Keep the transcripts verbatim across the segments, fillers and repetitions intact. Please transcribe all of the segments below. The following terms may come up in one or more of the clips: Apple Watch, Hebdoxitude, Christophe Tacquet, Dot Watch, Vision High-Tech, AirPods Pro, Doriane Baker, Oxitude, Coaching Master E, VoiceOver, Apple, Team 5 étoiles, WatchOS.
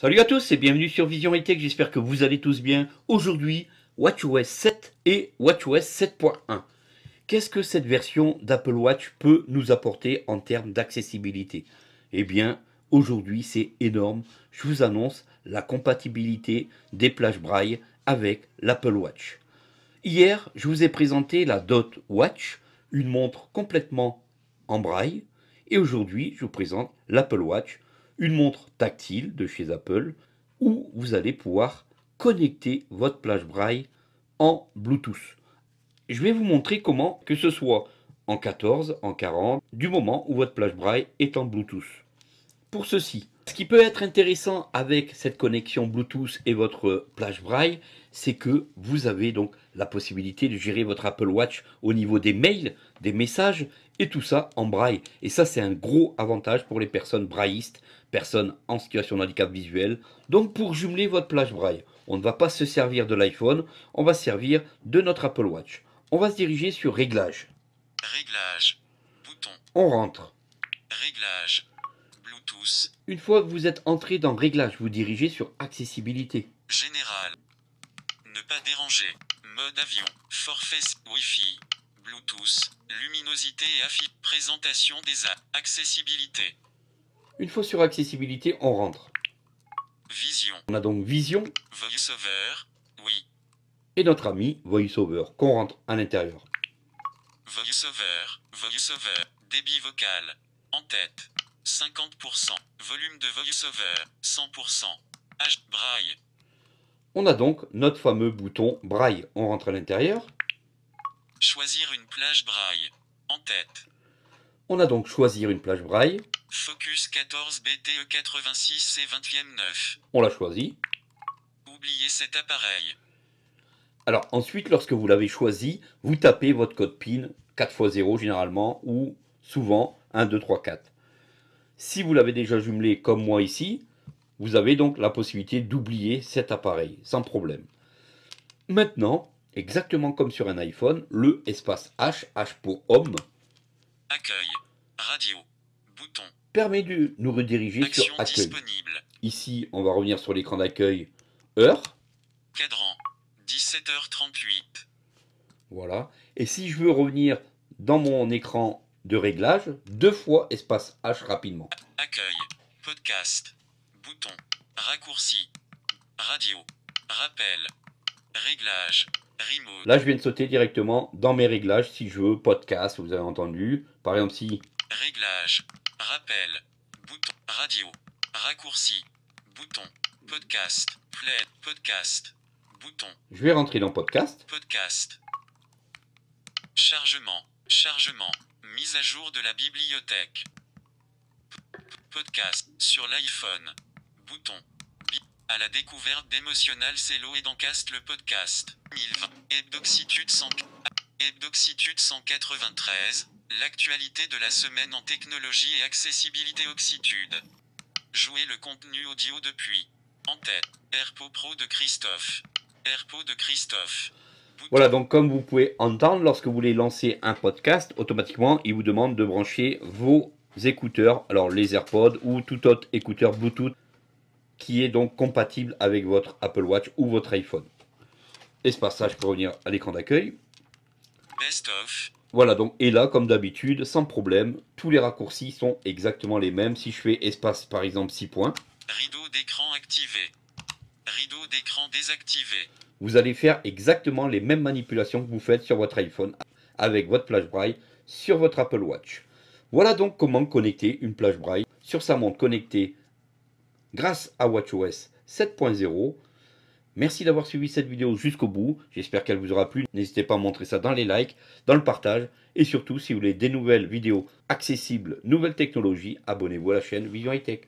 Salut à tous et bienvenue sur Vision High-Tech, j'espère que vous allez tous bien. Aujourd'hui, WatchOS sept et WatchOS sept point un. Qu'est-ce que cette version d'Apple Watch peut nous apporter en termes d'accessibilité? Eh bien, aujourd'hui, c'est énorme. Je vous annonce la compatibilité des plages braille avec l'Apple Watch. Hier, je vous ai présenté la Dot Watch, une montre complètement en braille. Et aujourd'hui, je vous présente l'Apple Watch, une montre tactile de chez Apple, où vous allez pouvoir connecter votre plage braille en Bluetooth. Je vais vous montrer comment, que ce soit en quatorze, en quarante, du moment où votre plage braille est en Bluetooth. Pour ceci, ce qui peut être intéressant avec cette connexion Bluetooth et votre plage braille, c'est que vous avez donc la possibilité de gérer votre Apple Watch au niveau des mails, des messages, et tout ça en braille. Et ça, c'est un gros avantage pour les personnes braillistes, personnes en situation de handicap visuel. Donc, pour jumeler votre plage braille, on ne va pas se servir de l'iPhone, on va servir de notre Apple Watch. On va se diriger sur Réglages. Réglages. Bouton. On rentre. Réglages. Bluetooth. Une fois que vous êtes entré dans Réglages, vous dirigez sur Accessibilité. Général. Ne pas déranger. Mode avion. Forfait Wi-Fi. Bluetooth, luminosité et affiche, présentation des apps, accessibilité. Une fois sur accessibilité, on rentre. Vision. On a donc Vision. VoiceOver, oui. Et notre ami VoiceOver, qu'on rentre à l'intérieur. VoiceOver, VoiceOver, débit vocal, en tête, cinquante pour cent, volume de VoiceOver, cent pour cent, H, braille. On a donc notre fameux bouton braille, on rentre à l'intérieur. Choisir une plage braille. En tête. On a donc choisir une plage braille. Focus quatorze B T E quatre-vingt-six c vingt-neuf. On l'a choisi. Oubliez cet appareil. Alors ensuite, lorsque vous l'avez choisi, vous tapez votre code PIN quatre fois zéro généralement ou souvent un, deux, trois, quatre. Si vous l'avez déjà jumelé comme moi ici, vous avez donc la possibilité d'oublier cet appareil sans problème. Maintenant, exactement comme sur un iPhone, le espace H, H pour Home, Accueil, radio, bouton, permet de nous rediriger Action sur Accueil. Disponible. Ici, on va revenir sur l'écran d'accueil, heure, cadran, dix-sept heures trente-huit. Voilà. Et si je veux revenir dans mon écran de réglage, deux fois espace H rapidement. Accueil, podcast, bouton, raccourci, radio, rappel, réglage. Là, je viens de sauter directement dans mes réglages, si je veux, podcast, vous avez entendu. Par exemple, si... Réglage, rappel, bouton, radio, raccourci, bouton, podcast, play, podcast, bouton. Je vais rentrer dans podcast. Podcast, chargement, chargement, mise à jour de la bibliothèque, podcast, sur l'iPhone, bouton. À la découverte d'Emotional Cello et d'Encast le podcast. mille vingt. Hebdoxitude cent quatre-vingt-treize. L'actualité de la semaine en technologie et accessibilité Oxitude. Jouez le contenu audio depuis. En tête. AirPods Pro de Christophe. AirPods de Christophe. Bouton. Voilà, donc comme vous pouvez entendre, lorsque vous voulez lancer un podcast, automatiquement, il vous demande de brancher vos écouteurs. Alors les AirPods ou tout autre écouteur Bluetooth, qui est donc compatible avec votre Apple Watch ou votre iPhone. Espace H pour revenir à l'écran d'accueil. Best of. Voilà, donc, et là, comme d'habitude, sans problème, tous les raccourcis sont exactement les mêmes. Si je fais espace, par exemple, six points. Rideau d'écran activé. Rideau d'écran désactivé. Vous allez faire exactement les mêmes manipulations que vous faites sur votre iPhone, avec votre plage braille, sur votre Apple Watch. Voilà donc comment connecter une plage braille sur sa montre connectée grâce à WatchOS sept point zéro. Merci d'avoir suivi cette vidéo jusqu'au bout. J'espère qu'elle vous aura plu. N'hésitez pas à montrer ça dans les likes, dans le partage. Et surtout, si vous voulez des nouvelles vidéos accessibles, nouvelles technologies, abonnez-vous à la chaîne Vision High-Tech.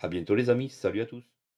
A bientôt les amis. Salut à tous.